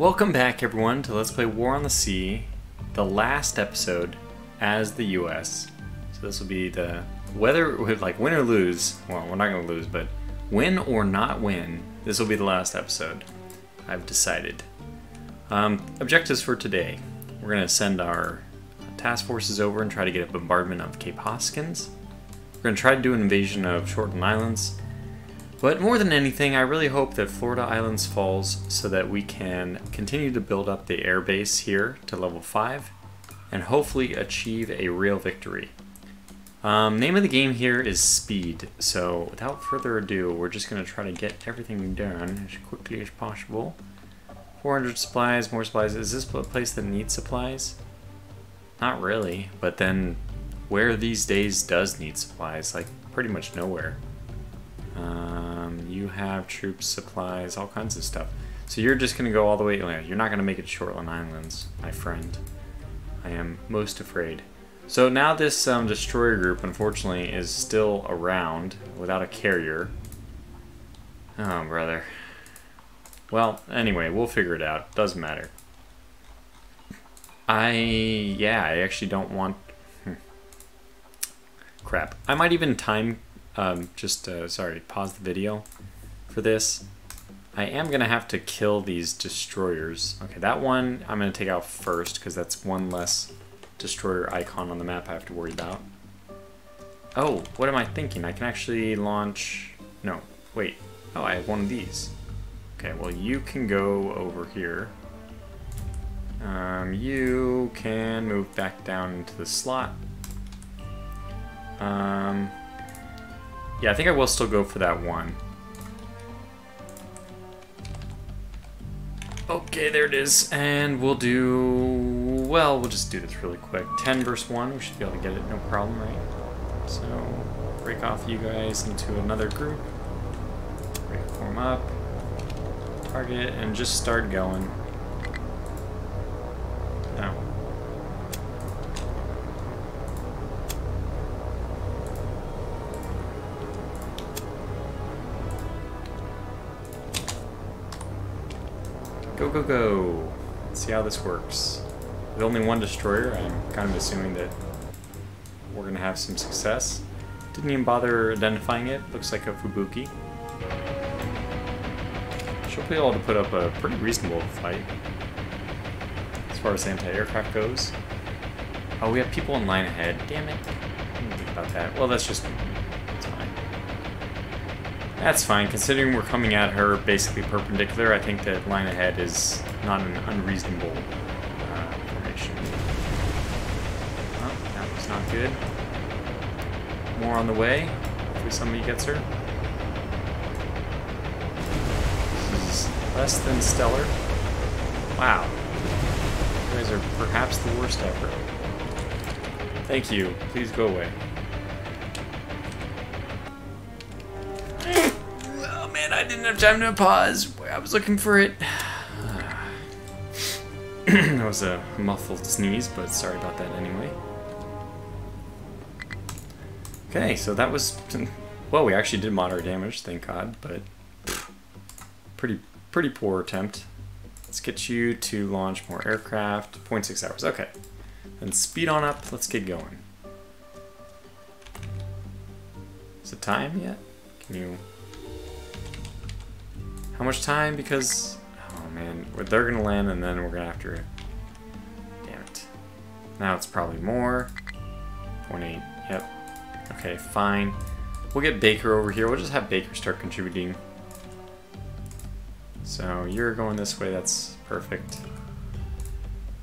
Welcome back everyone to Let's Play War on the Sea, the last episode as the US. So this will be the whether like win or lose, well we're not going to lose, but win or not win, this will be the last episode. I've decided. Objectives for today. We're going to send our task forces over and try to get a bombardment of Cape Hoskins. We're going to try to do an invasion of Shortland Islands. But more than anything, I really hope that Florida Islands falls so that we can continue to build up the air base here to level 5 and hopefully achieve a real victory. Name of the game here is speed, so without further ado, we're just going to try to get everything done as quickly as possible. 400 supplies, more supplies. Is this a place that needs supplies? Not really, but then where these days does need supplies? Like pretty much nowhere. You have troops, supplies, all kinds of stuff. So you're just gonna go all the way, you're not gonna make it to Shortland Islands, my friend. I am most afraid. So now this destroyer group, unfortunately, is still around without a carrier. Oh, brother. Well, anyway, we'll figure it out. Doesn't matter. I actually don't want... Crap. I might even time... sorry, pause the video for this. I am gonna have to kill these destroyers. Okay, that one I'm gonna take out first because that's one less destroyer icon on the map I have to worry about. Oh, what am I thinking? I can actually launch... No, wait. Oh, I have one of these. Okay, well you can go over here. You can move back down into the slot. Yeah, I think I will still go for that one. Okay, there it is. And we'll do... Well, we'll just do this really quick. 10 versus 1. We should be able to get it, no problem, right? So, break off you guys into another group. Break form up. Target, and just start going. No. Go, go, go. Let's see how this works. With only one destroyer, I'm kind of assuming that we're going to have some success. Didn't even bother identifying it. Looks like a Fubuki. She'll be able to put up a pretty reasonable fight as far as anti-aircraft goes. Oh, we have people in line ahead. Damn it. I didn't think about that. Well, that's just... That's fine, considering we're coming at her basically perpendicular, I think that line ahead is not an unreasonable formation. Oh, that was not good. More on the way. Hopefully somebody gets her. This is less than stellar. Wow. You guys are perhaps the worst ever. Thank you. Please go away. I didn't have time to pause. I was looking for it. That was a muffled sneeze, but sorry about that anyway. Okay, so that was... Well, we actually did moderate damage, thank God, but... Pretty poor attempt. Let's get you to launch more aircraft. 0.6 hours, okay. Then speed on up, let's get going. Is it time yet? Can you... How much time? Because, oh man, they're gonna land and then we're gonna have to, damn it. Now it's probably more, 0.8, yep, okay, fine. We'll get Baker over here, we'll just have Baker start contributing. So you're going this way, that's perfect.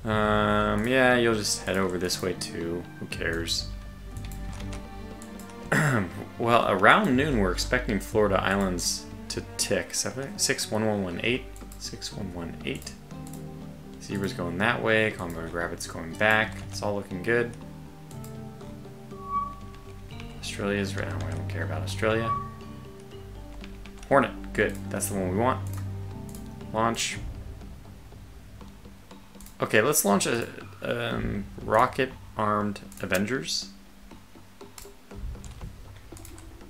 Yeah, you'll just head over this way too, who cares. Well, around noon we're expecting Florida Islands to tick. 61118. 61118. Zebra's going that way. Combo Rabbit's going back. It's all looking good. Australia's right now. I don't care about Australia. Hornet. Good. That's the one we want. Launch. Okay, let's launch a rocket-armed Avengers.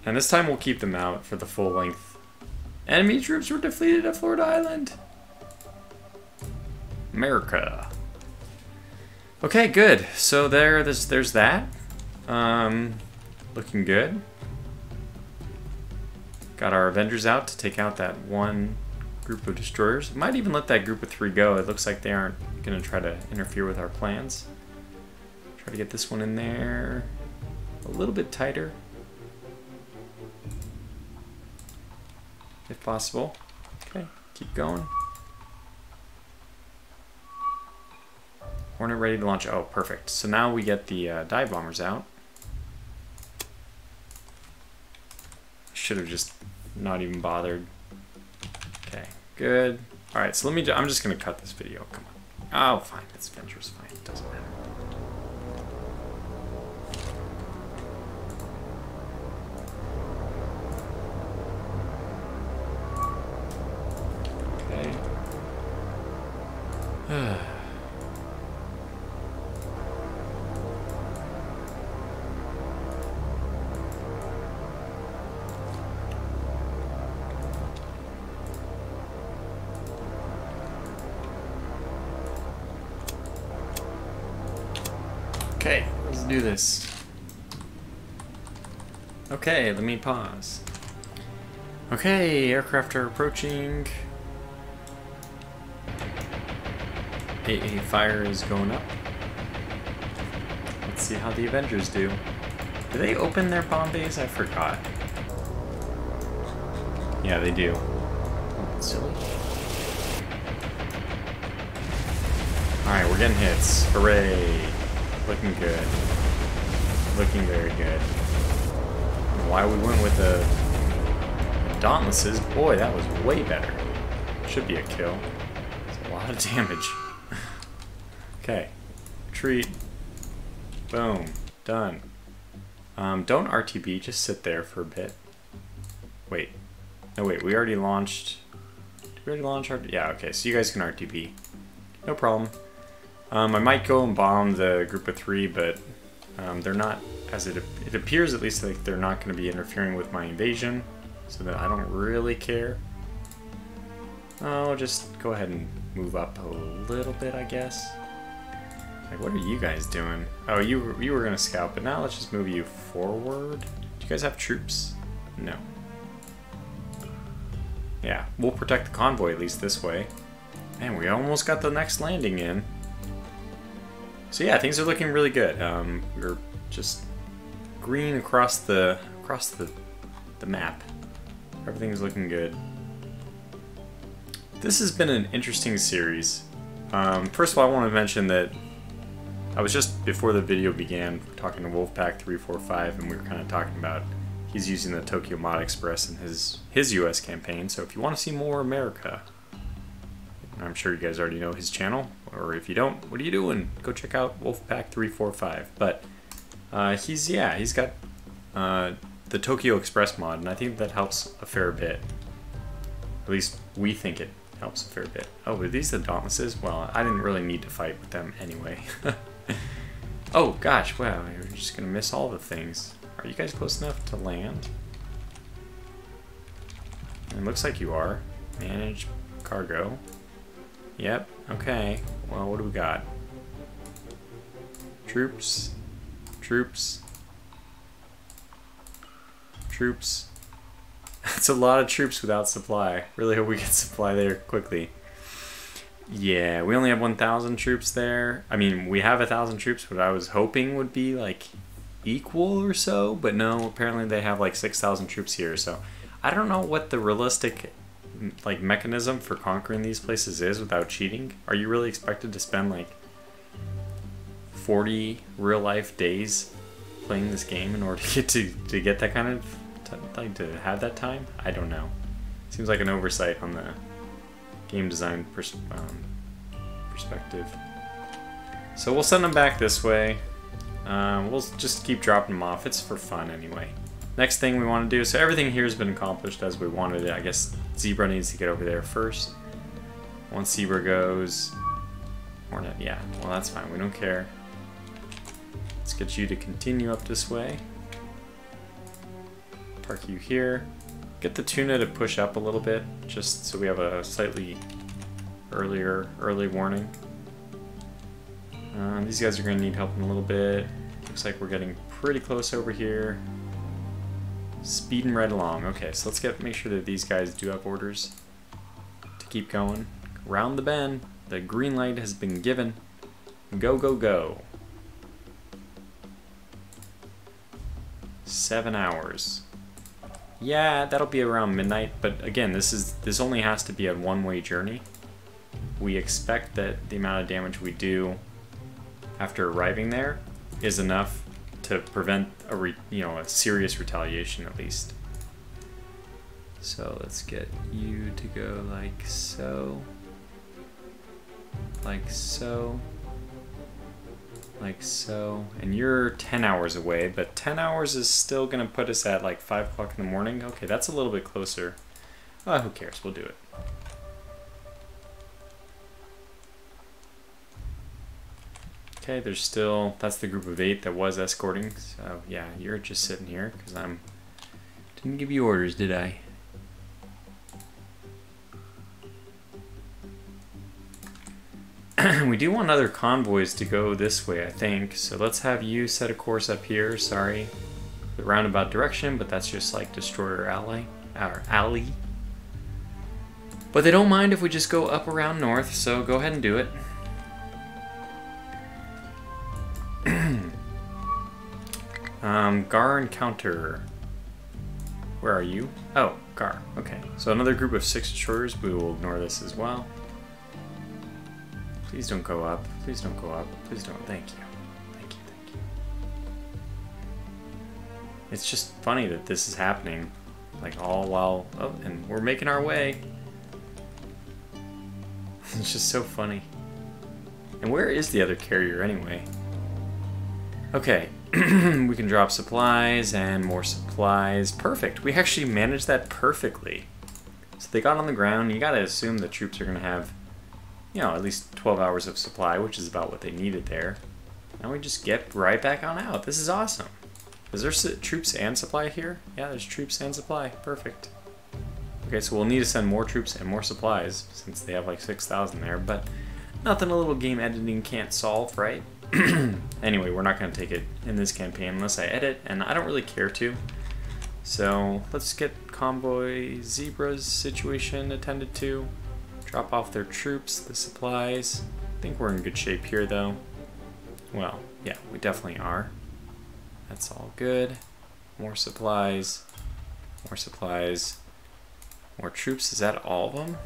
And this time we'll keep them out for the full length. Enemy troops were defeated at Florida Island. America. Okay, good. So there's that. Looking good. Got our Avengers out to take out that one group of destroyers. Might even let that group of three go. It looks like they aren't going to try to interfere with our plans. Try to get this one in there a little bit tighter, if possible. Okay, keep going. Hornet ready to launch. Oh, perfect. So now we get the dive bombers out. Should have just not even bothered. Okay, good. All right, so I'm just going to cut this video. Come on. Oh, fine. This venture's fine. It doesn't matter. Okay, let's do this. Okay, let me pause. Okay, aircraft are approaching. AA fire is going up. Let's see how the Avengers do. Do they open their bomb bays? I forgot. Yeah, they do. Oh, that's silly. Alright, we're getting hits. Hooray! Looking good. Looking very good. Why we went with the Dauntlesses, boy, that was way better. Should be a kill. It's a lot of damage. Okay. Retreat. Boom. Done. Don't RTB, just sit there for a bit. Wait. No, wait, we already launched. Did we already launch RTB? Yeah, okay, so you guys can RTB. No problem. I might go and bomb the group of three, but they're not, it appears at least, like they're not going to be interfering with my invasion, so that I don't really care. Oh, just go ahead and move up a little bit, I guess. Like, what are you guys doing? Oh, you were going to scout, but now let's just move you forward. Do you guys have troops? No. Yeah, we'll protect the convoy at least this way. Man, we almost got the next landing in. So yeah, things are looking really good. We're just green across the across the map. Everything's looking good. This has been an interesting series. First of all, I want to mention that I was just before the video began talking to Wolfpack345, and we were kind of talking about he's using the Tokyo Mod Express in his US campaign. So if you want to see more America, I'm sure you guys already know his channel, or if you don't, what are you doing? Go check out Wolfpack345. But he's got the Tokyo Express mod, and I think that helps a fair bit. At least we think it helps a fair bit. Oh, are these the Dauntlesses? Well, I didn't really need to fight with them anyway. Oh gosh, wow, you're just gonna miss all the things. Are you guys close enough to land? It looks like you are. Manage cargo. Yep, okay. Well, what do we got? Troops. Troops. Troops. That's a lot of troops without supply. Really hope we get supply there quickly. Yeah, we only have 1,000 troops there. I mean, we have 1,000 troops, what I was hoping would be, like, equal or so, but no, apparently they have, like, 6,000 troops here, so I don't know what the realistic like mechanism for conquering these places is without cheating. Are you really expected to spend like 40 real life days playing this game in order to get that kind of like to have that time? I don't know. Seems like an oversight on the game design perspective. So we'll send them back this way. We'll just keep dropping them off. It's for fun anyway. Next thing we want to do, so everything here has been accomplished as we wanted it. I guess Zebra needs to get over there first. Once Zebra goes, Hornet, yeah, well that's fine, we don't care. Let's get you to continue up this way. Park you here. Get the tuna to push up a little bit, just so we have a slightly early warning. These guys are going to need help in a little bit. Looks like we're getting pretty close over here. Speeding right along. Okay, so let's make sure that these guys do have orders to keep going. Round the bend. The green light has been given. Go, go, go. 7 hours. Yeah, that'll be around midnight, but again, this only has to be a one-way journey. We expect that the amount of damage we do after arriving there is enough to prevent a a serious retaliation, at least. So let's get you to go like so, like so, like so. And you're 10 hours away, but 10 hours is still gonna put us at like 5 o'clock in the morning. Okay, that's a little bit closer. Who cares, we'll do it. Okay, there's still, that's the group of 8 that was escorting. So yeah, you're just sitting here because I'm, didn't give you orders, did I? We do want other convoys to go this way, I think. So let's have you set a course up here. Sorry, the roundabout direction, but that's just like Destroyer Alley, our alley. But they don't mind if we just go up around north, so go ahead and do it. Gar encounter. Where are you? Oh, Gar. Okay. So another group of 6 destroyers. We will ignore this as well. Please don't go up. Please don't go up. Please don't. Thank you. Thank you. Thank you. It's just funny that this is happening. Like, all while... Oh, and we're making our way. It's just so funny. And where is the other carrier, anyway? Okay. We can drop supplies and more supplies. Perfect. We actually managed that perfectly. So they got on the ground. You gotta assume the troops are gonna have... you know, at least 12 hours of supply, which is about what they needed there. Now we just get right back on out. This is awesome. Is there troops and supply here? Yeah, there's troops and supply. Perfect. Okay, so we'll need to send more troops and more supplies since they have like 6,000 there, but nothing a little game editing can't solve, right? Anyway, we're not going to take it in this campaign unless I edit, and I don't really care to. So let's get Convoy Zebra's situation attended to. Drop off their troops, the supplies. I think we're in good shape here, though. Well, yeah, we definitely are. That's all good. More supplies. More supplies. More troops. Is that all of them?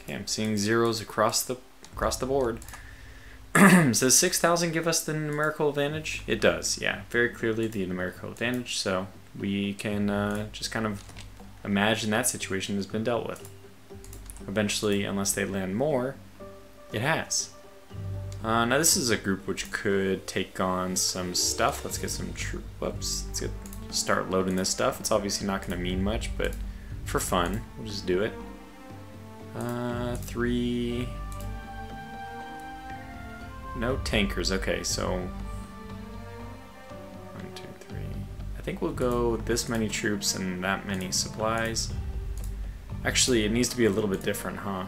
Okay, I'm seeing zeros across the board. Does 6,000 give us the numerical advantage? It does, yeah. Very clearly the numerical advantage, so we can just kind of imagine that situation has been dealt with. Eventually, unless they land more, it has. Now this is a group which could take on some stuff. Let's get some troop. Whoops. Let's start loading this stuff. It's obviously not going to mean much, but for fun, we'll just do it. 3. No tankers. Okay, so 1, 2, 3. I think we'll go with this many troops and that many supplies. Actually, it needs to be a little bit different, huh?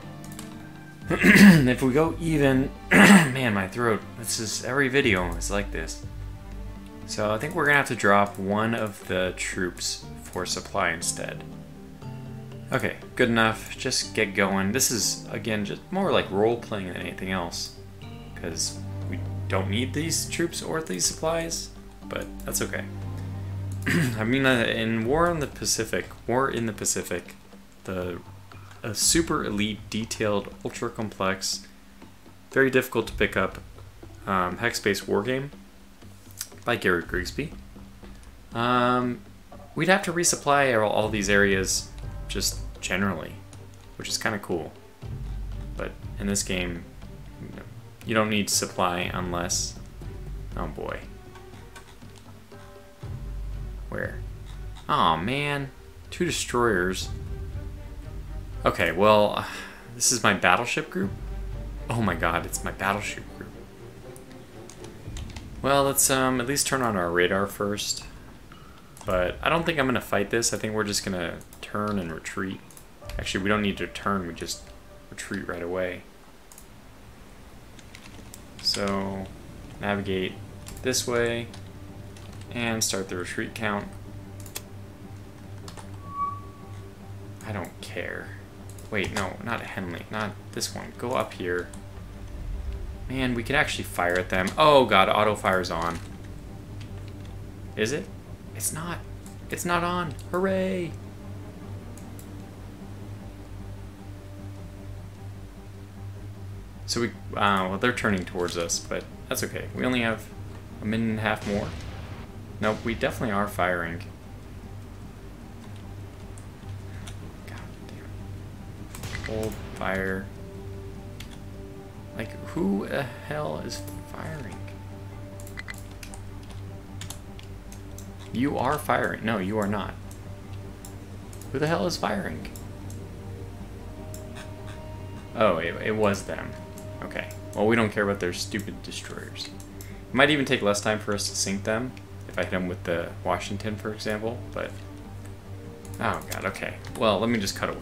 If we go even... Man, my throat. This is... every video is like this. So I think we're going to have to drop one of the troops for supply instead. Okay, good enough. Just get going. This is, again, just more like role-playing than anything else. Because we don't need these troops or these supplies, but that's okay. I mean, in War in the Pacific... a super elite, detailed, ultra complex, very difficult to pick up hex-based war game by Gary Grigsby. We'd have to resupply all these areas just generally, which is kind of cool. But in this game, you don't need supply unless... oh boy. Where? Oh man, 2 destroyers. Okay, well, this is my battleship group. Oh my god, it's my battleship group. Well, let's at least turn on our radar first. But I don't think I'm going to fight this. I think we're just going to turn and retreat. Actually, we don't need to turn. We just retreat right away. So navigate this way and start the retreat count. I don't care. Wait, no, not Henley, not this one. Go up here. Man, we could actually fire at them. Oh god, auto fire's on. Is it? It's not. It's not on. Hooray! So we, well, they're turning towards us, but that's okay. We only have a minute and a half more. Nope, we definitely are firing. God damn it. Hold fire. Like, who the hell is firing? You are firing. No, you are not. Who the hell is firing? Oh, it was them. Okay. Well, we don't care about their stupid destroyers. It might even take less time for us to sink them, if I hit them with the Washington, for example, but... Oh, god, okay. Well, let me just cut away.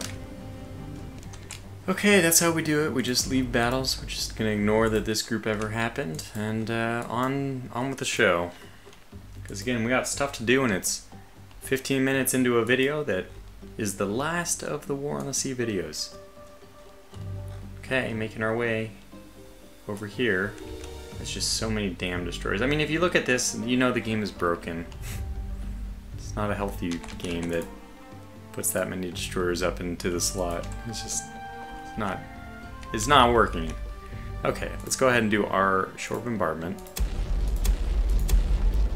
Okay, that's how we do it. We just leave battles. We're just gonna ignore that this group ever happened, and on with the show. Because, again, we got stuff to do, and it's 15 minutes into a video that is the last of the War on the Sea videos. Okay, making our way over here. It's just so many damn destroyers. I mean, if you look at this, you know the game is broken. It's not a healthy game that puts that many destroyers up into the slot. It's just not. It's not working. Okay, let's go ahead and do our short bombardment.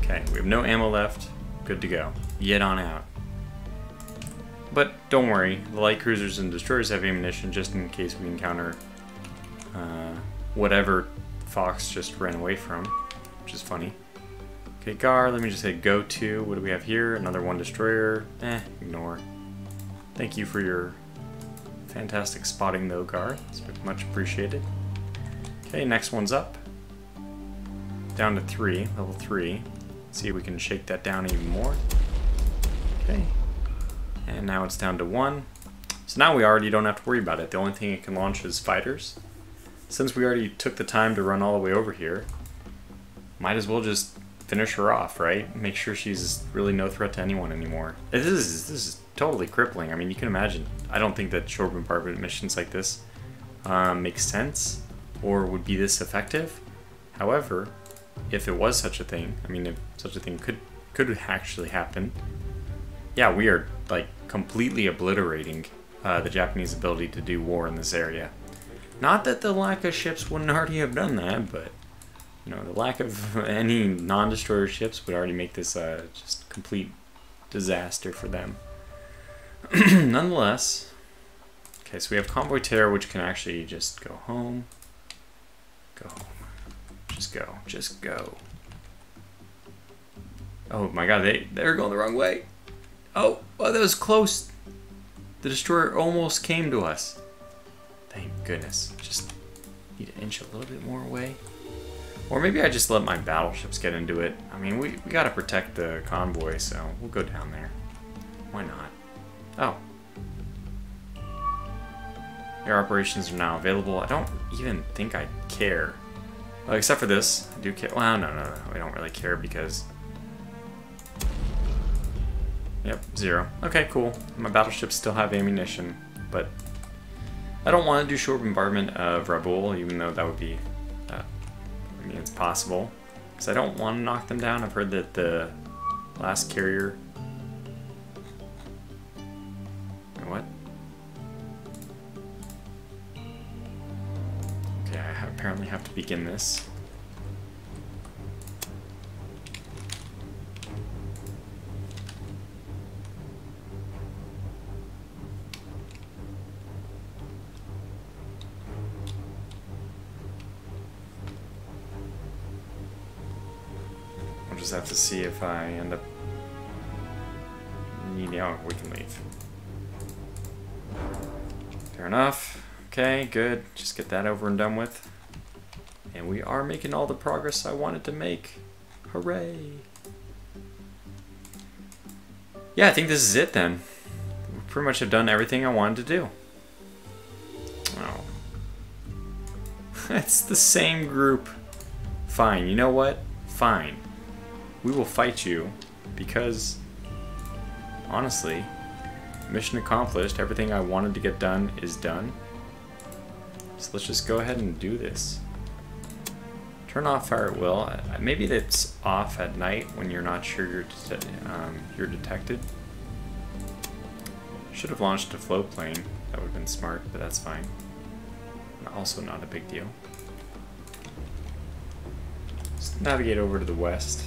Okay, we have no ammo left. Good to go. Yet on out. But don't worry, the light cruisers and destroyers have ammunition just in case we encounter whatever Fox just ran away from, which is funny. Okay, Gar, let me just say go to. What do we have here? Another one destroyer. Eh, ignore. Thank you for your fantastic spotting though, Gar. It's much appreciated. Okay, next one's up. Down to 3, level 3. Let's see if we can shake that down even more. Okay. And now it's down to 1. So now we already don't have to worry about it. The only thing it can launch is fighters. Since we already took the time to run all the way over here, might as well just finish her off, right? Make sure she's really no threat to anyone anymore. This is totally crippling. I mean, you can imagine. I don't think that shore bombardment missions like this make sense or would be this effective. However, if it was such a thing, I mean, if such a thing could actually happen, yeah, we are like completely obliterating the Japanese ability to do war in this area. Not that the lack of ships wouldn't already have done that, but, you know, the lack of any non-destroyer ships would already make this just complete disaster for them. Nonetheless, okay, so we have Convoy Terror, which can actually just go home. Go home. Just go. Just go. Oh my god, they're going the wrong way. Oh, well, that was close. The destroyer almost came to us. Thank goodness. Just need to inch a little bit more away. Or maybe I just let my battleships get into it. I mean, we gotta protect the convoy, so we'll go down there. Why not? Oh. Air operations are now available. I don't even think I care. Well, except for this. I do care. Well, no. We don't really care because... Yep, 0. Okay, cool. My battleships still have ammunition, but... I don't want to do shore bombardment of Rabaul, even though that would be, I mean, it's possible. Because I don't want to knock them down. I've heard that the last carrier... What? Okay, I apparently have to begin this. Have to see if I end up needing. Oh, we can leave. Fair enough. Okay, good. Just get that over and done with. And we are making all the progress I wanted to make. Hooray! Yeah, I think this is it then. We pretty much have done everything I wanted to do. Oh. It's the same group. Fine, you know what? Fine. We will fight you because, honestly, mission accomplished. Everything I wanted to get done is done. So let's just go ahead and do this. Turn off fire at will. Maybe that's off at night when you're not sure you're detected. Should have launched a float plane. That would have been smart, but that's fine. Also not a big deal. Let's navigate over to the west.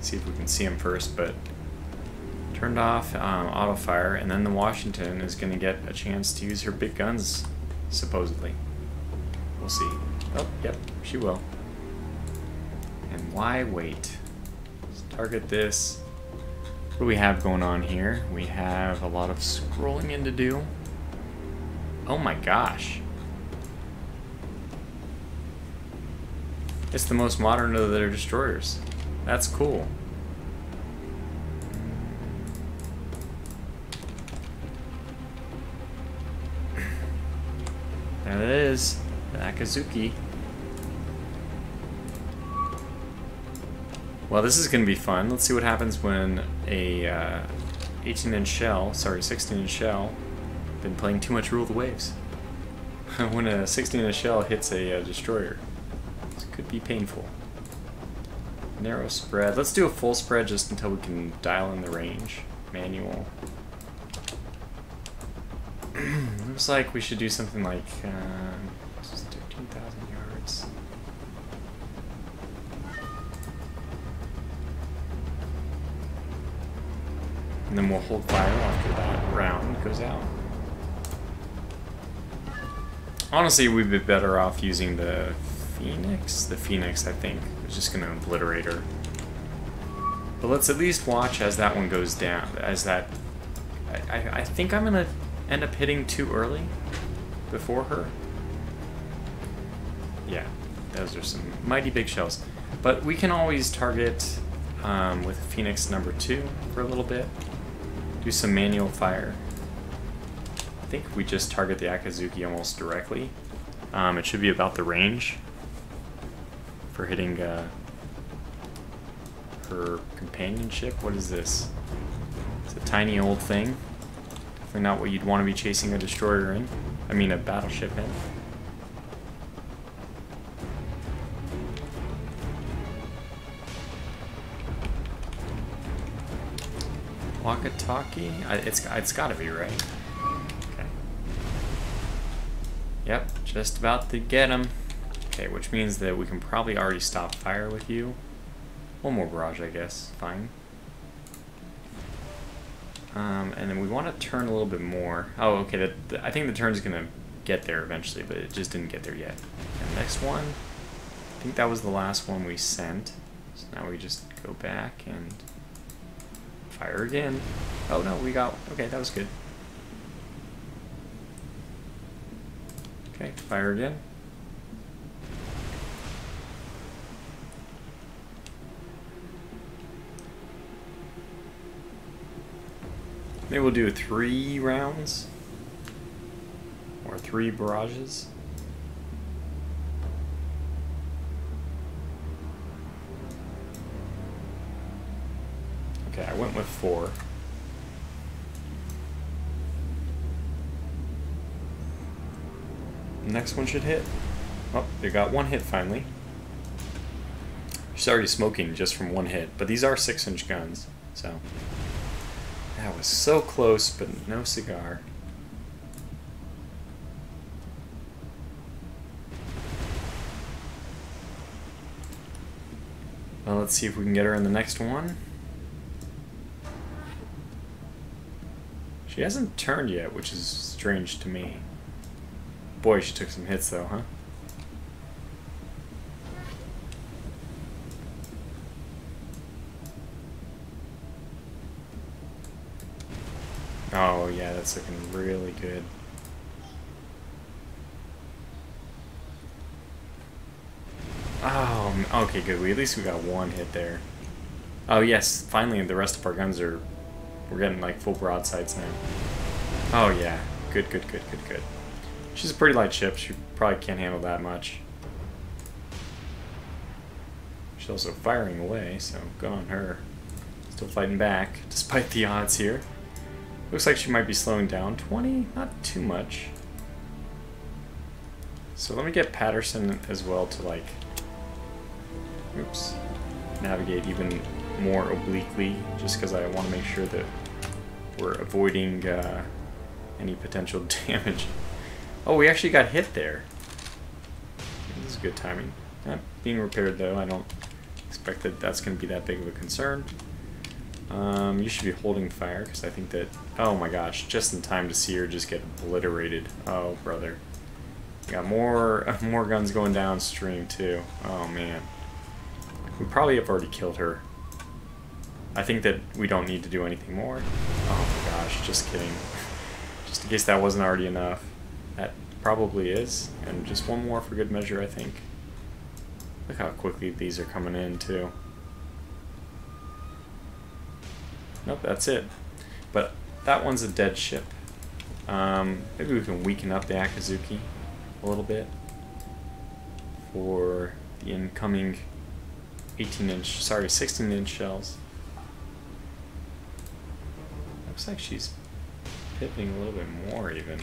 See if we can see them first, but turned off auto fire, and then the Washington is going to get a chance to use her big guns, supposedly. We'll see. Oh, yep, she will. And why wait? Let's target this. What do we have going on here? We have a lot of scrolling in to do. Oh my gosh. It's the most modern of their destroyers. That's cool. There it is, the Akizuki. Well, this is going to be fun. Let's see what happens when a 18-inch shell, sorry, 16-inch shell, been playing too much Rule of the Waves. When a 16-inch shell hits a destroyer. This could be painful. Narrow spread. Let's do a full spread just until we can dial in the range. Manual. Looks like we should do something like 13,000 yards. And then we'll hold fire after that round goes out. Honestly, we'd be better off using the Phoenix? The Phoenix, I think, is just going to obliterate her. But let's at least watch as that one goes down. As that... I think I'm going to end up hitting too early before her. Yeah, those are some mighty big shells. But we can always target with Phoenix number 2 for a little bit. Do some manual fire. I think we just target the Akizuki almost directly. It should be about the range for hitting her companionship. What is this? It's a tiny old thing. Definitely not what you'd want to be chasing a destroyer in. I mean a battleship in. Wakatake? It's gotta be, right? Okay. Yep, just about to get him. Okay, which means that we can probably already stop fire with you. One more barrage, I guess. Fine. And then we want to turn a little bit more. Oh, okay, I think the turn's going to get there eventually, but it just didn't get there yet. And next one, I think that was the last one we sent. So now we just go back and fire again. Oh, no, we got... Okay, that was good. Okay, fire again. Maybe we'll do 3 rounds or 3 barrages. Okay, I went with 4. The next one should hit. Oh, they got one hit finally. She's already smoking just from one hit, but these are 6-inch guns, so... That was so close, but no cigar. Well, let's see if we can get her in the next one. She hasn't turned yet, which is strange to me. Boy, she took some hits though, huh? Oh yeah, that's looking really good. Oh, okay, good. At least we got one hit there. Oh yes, finally the rest of our guns are... We're getting like full broadsides now. Oh yeah, good, good, good, good, good. She's a pretty light ship. She probably can't handle that much. She's also firing away, so good on her. Still fighting back, despite the odds here. Looks like she might be slowing down. 20? Not too much. So let me get Patterson as well to, like, oops, navigate even more obliquely, just because I want to make sure that we're avoiding any potential damage. Oh, we actually got hit there. This is good timing. Not being repaired, though. I don't expect that that's going to be that big of a concern. You should be holding fire, because I think that... Oh my gosh, just in time to see her just get obliterated. Oh, brother. Got more guns going downstream, too. Oh, man. We probably have already killed her. I think that we don't need to do anything more. Oh my gosh, just kidding. Just in case that wasn't already enough. That probably is. And just one more for good measure, I think. Look how quickly these are coming in, too. Nope, that's it. But that one's a dead ship. Maybe we can weaken up the Akizuki a little bit for the incoming 18-inch, sorry, 16-inch shells. Looks like she's pivoting a little bit more even.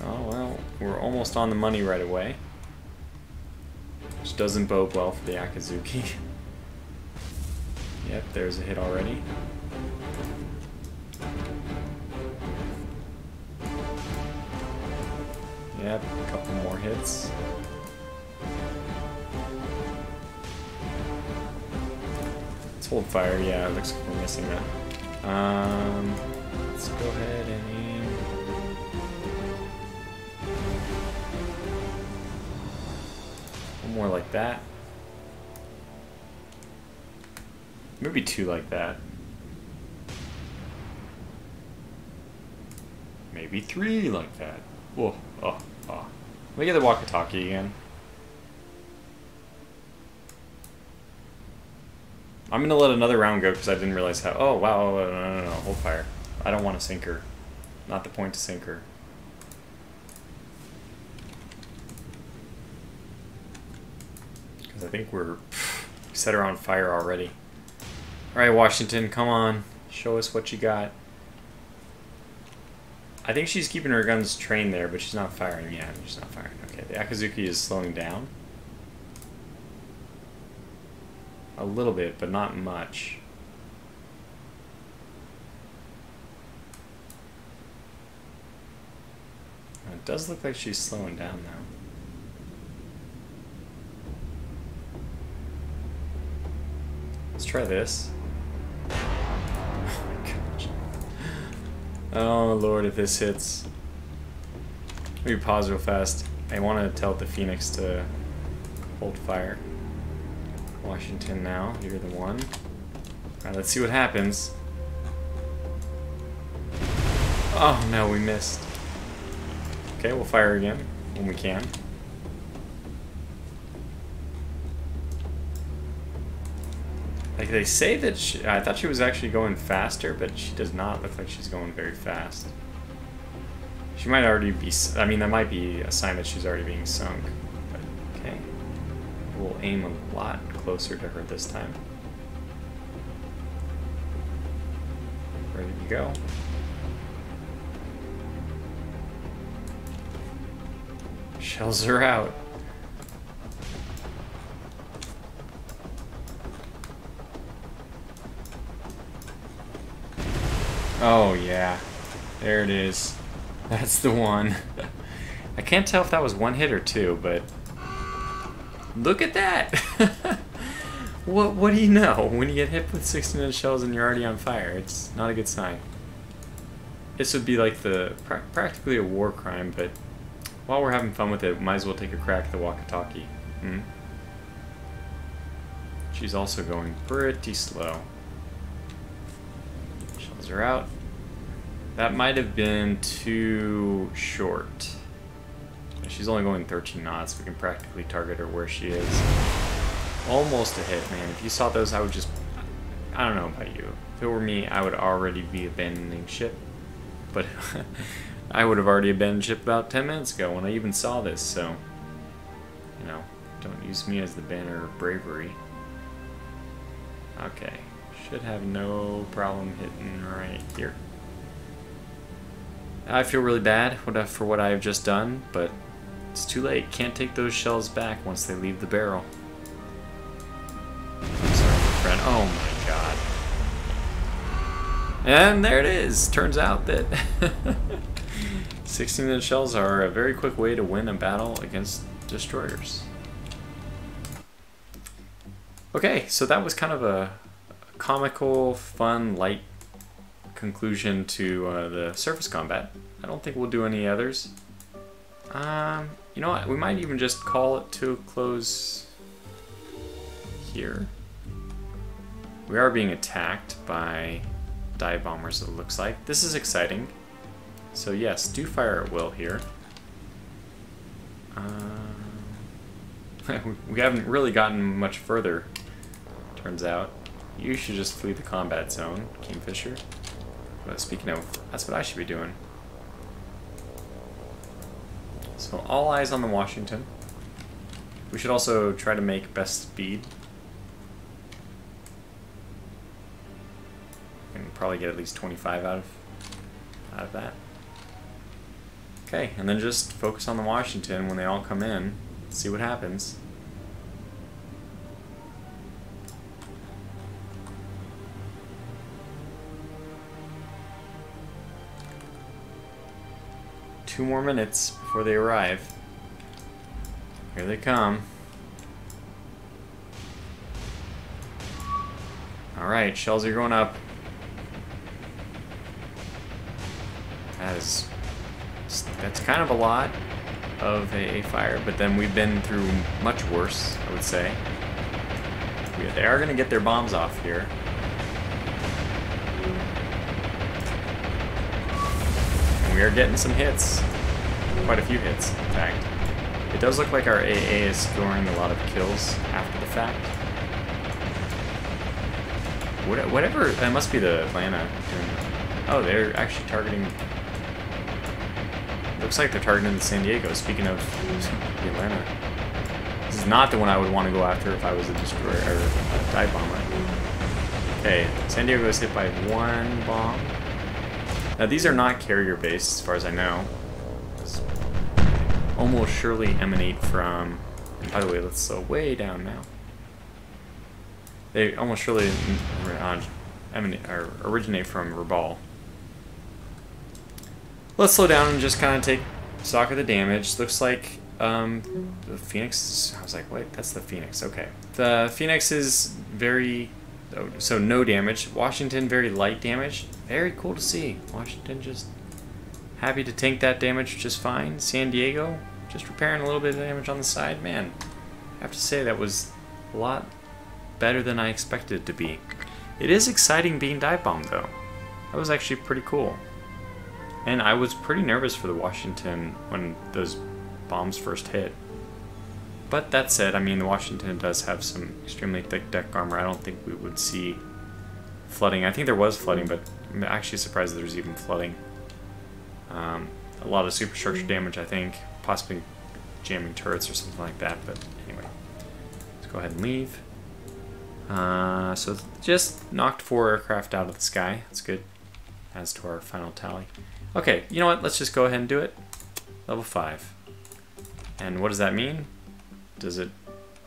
Oh well, we're almost on the money right away, which doesn't bode well for the Akizuki. Yep, there's a hit already. Yep, a couple more hits. Let's hold fire, yeah, it looks like we're missing that. Let's go ahead and aim. One more like that. Maybe two like that. Maybe three like that. Whoa, oh, oh. Let me get the Wakatake again. I'm gonna let another round go because I didn't realize how. Oh, wow, no, hold fire. I don't want to sink her. Not the point to sink her. Because I think we're. We set her on fire already. Alright, Washington, come on. Show us what you got. I think she's keeping her guns trained there, but she's not firing yet. She's not firing. Okay, the Akizuki is slowing down. A little bit, but not much. It does look like she's slowing down now. Let's try this. Oh my gosh. Oh lord, if this hits. Let me pause real fast. I want to tell the Phoenix to hold fire. Washington now, you're the one. Alright, let's see what happens. Oh no, we missed. Okay, we'll fire again when we can. Like, they say that she... I thought she was actually going faster, but she does not look like she's going very fast. She might already be... I mean, that might be a sign that she's already being sunk. But, okay. We'll aim a lot closer to her this time. Ready to go. Shells are out. Oh yeah, there it is. That's the one. I can't tell if that was one hit or two, but look at that! What do you know? When you get hit with 16-inch shells and you're already on fire, it's not a good sign. This would be like the practically a war crime, but while we're having fun with it, we might as well take a crack at the Wakatake. Hmm? She's also going pretty slow. Are out. That might have been too short. She's only going 13 knots. We can practically target her where she is. Almost a hit, man. If you saw those, I would just... I don't know about you. If it were me, I would already be abandoning ship. But I would have already abandoned ship about 10 minutes ago when I even saw this, so... You know, don't use me as the banner of bravery. Okay, should have no problem hitting right here. I feel really bad for what I have just done, but it's too late. Can't take those shells back once they leave the barrel. Sorry, friend. Oh my god. And there it is. Turns out that 16-inch shells are a very quick way to win a battle against destroyers. Okay, so that was kind of a comical, fun, light conclusion to the surface combat. I don't think we'll do any others. You know what, we might even just call it to a close here. We are being attacked by dive bombers, it looks like. This is exciting. So yes, do fire at will here. We haven't really gotten much further, turns out. You should just flee the combat zone, Kingfisher. But speaking of, that's what I should be doing. So all eyes on the Washington. We should also try to make best speed. And probably get at least 25 out of that. Okay, and then just focus on the Washington when they all come in. See what happens. Two more minutes before they arrive. Here they come. Alright, shells are going up. That's kind of a lot of a fire, but then we've been through much worse, I would say. They are going to get their bombs off here. And we are getting some hits. Quite a few hits, in fact. It does look like our AA is scoring a lot of kills after the fact. Whatever, that must be the Atlanta. Oh, they're actually targeting... Looks like they're targeting the San Diego. Speaking of the Atlanta, this is not the one I would want to go after if I was a destroyer or a dive bomber. Okay, San Diego is hit by one bomb. Now these are not carrier-based, as far as I know. Almost surely emanate from. And by the way, let's slow way down now. They almost surely emanate or originate from Rabaul. Let's slow down and just kind of take stock of the damage. Looks like the Phoenix. I was like, wait, that's the Phoenix. Okay, the Phoenix is very so no damage. Washington very light damage. Very cool to see. Washington just happy to tank that damage just fine. San Diego just repairing a little bit of damage on the side. Man, I have to say that was a lot better than I expected it to be. It is exciting being dive bombed though. That was actually pretty cool. And I was pretty nervous for the Washington when those bombs first hit. But that said, I mean, the Washington does have some extremely thick deck armor. I don't think we would see flooding. I think there was flooding, but I'm actually surprised that there's even flooding. A lot of superstructure damage, I think. Possibly jamming turrets or something like that. But anyway, let's go ahead and leave. So just knocked 4 aircraft out of the sky. That's good. As to our final tally. Okay, you know what? Let's just go ahead and do it. Level 5. And what does that mean? Is it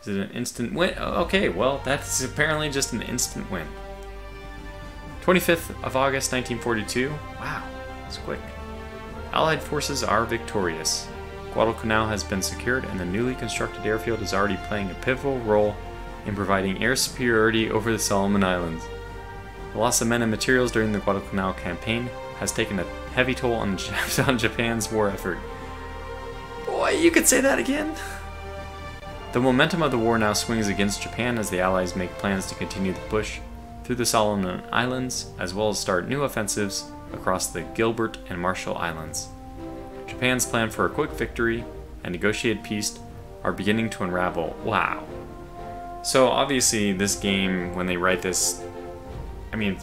an instant win? Okay, well, that's apparently just an instant win. 25th of August, 1942. Wow, that's quick. Allied forces are victorious. Guadalcanal has been secured, and the newly constructed airfield is already playing a pivotal role in providing air superiority over the Solomon Islands. The loss of men and materials during the Guadalcanal campaign has taken a heavy toll on Japan's war effort. Boy, you could say that again! The momentum of the war now swings against Japan as the Allies make plans to continue the push through the Solomon Islands, as well as start new offensives across the Gilbert and Marshall Islands. Japan's plan for a quick victory and negotiated peace are beginning to unravel. Wow. So obviously this game, when they write this, I mean,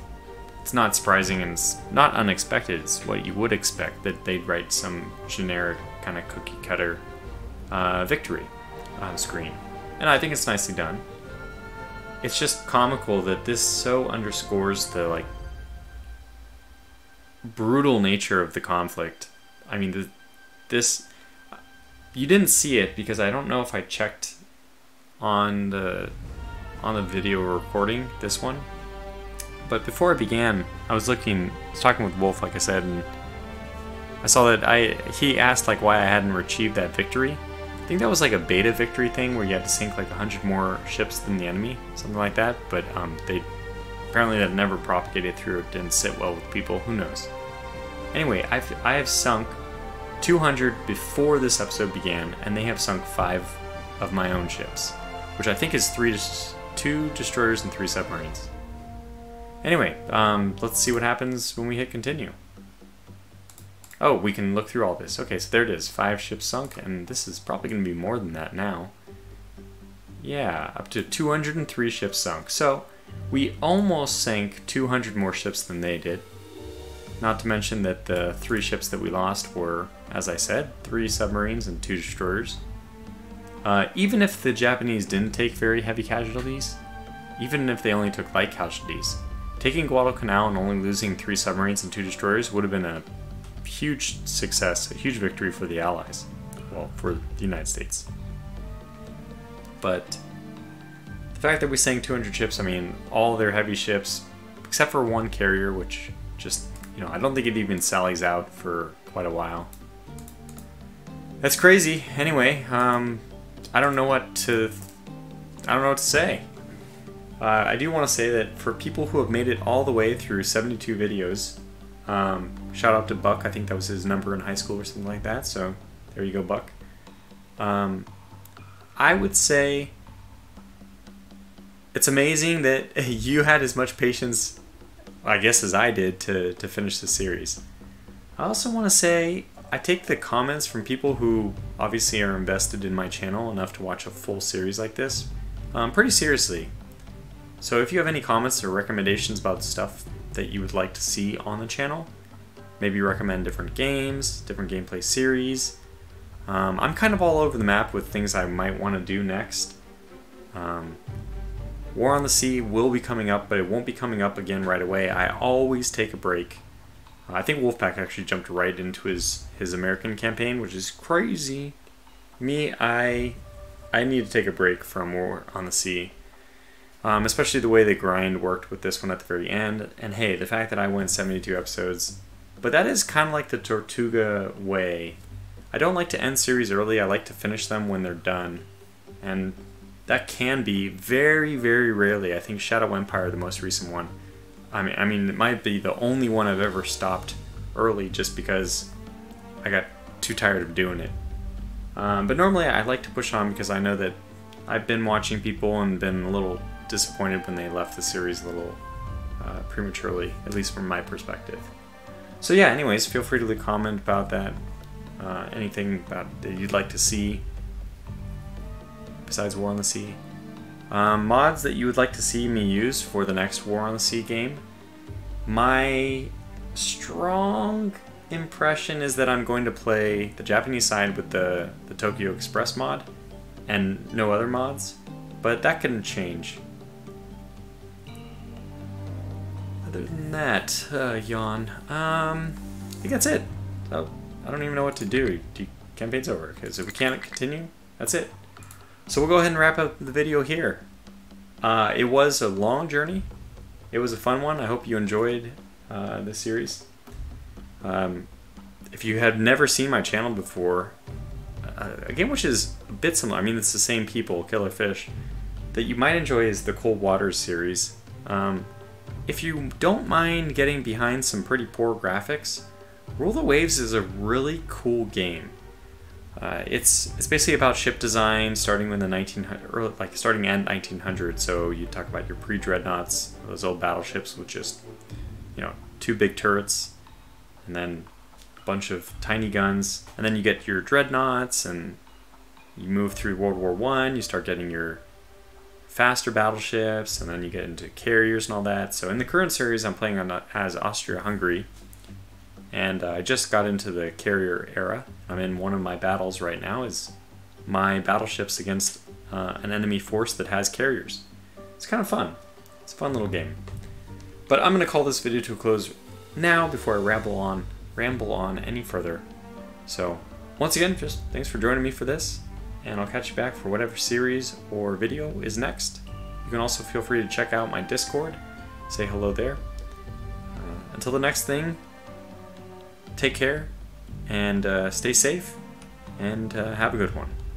It's not surprising and it's not unexpected. It's what you would expect, that they'd write some generic kind of cookie cutter victory on screen. And I think it's nicely done. It's just comical that this so underscores the, like, brutal nature of the conflict. I mean, this... You didn't see it because I don't know if I checked on the video recording, this one. But before I began, I was talking with Wolf, like I said, and I saw that he asked, like, why I hadn't achieved that victory. I think that was like a beta victory thing where you had to sink like 100 more ships than the enemy, something like that. But they apparently that never propagated through. It didn't sit well with people. Who knows? Anyway, I have sunk 200 before this episode began, and they have sunk 5 of my own ships, which I think is 2 destroyers and 3 submarines. Anyway, let's see what happens when we hit continue. Oh, we can look through all this. Okay, so there it is. 5 ships sunk, and this is probably going to be more than that now. Yeah, up to 203 ships sunk. So, we almost sank 200 more ships than they did. Not to mention that the 3 ships that we lost were, as I said, 3 submarines and 2 destroyers. Even if the Japanese didn't take very heavy casualties, even if they only took light casualties, taking Guadalcanal and only losing 3 submarines and 2 destroyers would have been a huge success, a huge victory for the Allies. Well, for the United States. But the fact that we sank 200 ships, I mean, all their heavy ships, except for 1 carrier, which just, you know, I don't think it even sallies out for quite a while. That's crazy. Anyway, I don't know what to say. I do want to say that for people who have made it all the way through 72 videos, shout out to Buck. I think that was his number in high school or something like that, so there you go, Buck. I would say it's amazing that you had as much patience, I guess, as I did to finish the series. I also want to say I take the comments from people who obviously are invested in my channel enough to watch a full series like this pretty seriously. So if you have any comments or recommendations about stuff that you would like to see on the channel, maybe recommend different games, different gameplay series. I'm kind of all over the map with things I might want to do next. War on the Sea will be coming up, but it won't be coming up again right away. I always take a break. I think Wolfpack actually jumped right into his American campaign, which is crazy. Me, I need to take a break from War on the Sea. Especially the way the grind worked with this one at the very end. And hey, the fact that I went 72 episodes. But that is kind of like the Tortuga way. I don't like to end series early. I like to finish them when they're done. And that can be very, very rarely. I think Shadow Empire, the most recent one. I mean, it might be the only one I've ever stopped early just because I got too tired of doing it. But normally I like to push on because I know that I've been watching people and been a little disappointed when they left the series a little prematurely, at least from my perspective. So yeah, anyways, feel free to leave a comment about that, anything about that you'd like to see besides War on the Sea. Mods that you would like to see me use for the next War on the Sea game. My strong impression is that I'm going to play the Japanese side with the Tokyo Express mod and no other mods, but that can change. Other than that, yawn. I think that's it. So, I don't even know what to do. Campaign's over, because if we can't continue, that's it. So we'll go ahead and wrap up the video here. It was a long journey. It was a fun one. I hope you enjoyed this series. If you have never seen my channel before, a game which is a bit similar, I mean it's the same people, Killer Fish, that you might enjoy is the Cold Waters series. If you don't mind getting behind some pretty poor graphics, Rule of the Waves is a really cool game. It's basically about ship design, starting in the 1900s, or like starting at 1900. So you talk about your pre-dreadnoughts, those old battleships with just, you know, 2 big turrets, and then a bunch of tiny guns, and then you get your dreadnoughts, and you move through World War I. You start getting your faster battleships, and then you get into carriers and all that. So in the current series, I'm playing on as Austria-Hungary, and I just got into the carrier era. I'm in one of my battles right now is my battleships against an enemy force that has carriers. It's kind of fun. It's a fun little game. But I'm going to call this video to a close now before I ramble on any further. So once again, just thanks for joining me for this, and I'll catch you back for whatever series or video is next. You can also feel free to check out my Discord, say hello there. Until the next thing, take care, and stay safe, and have a good one.